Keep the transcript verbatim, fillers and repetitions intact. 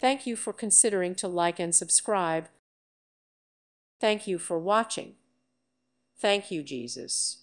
Thank you for considering to like and subscribe. Thank you for watching. Thank you, Jesus.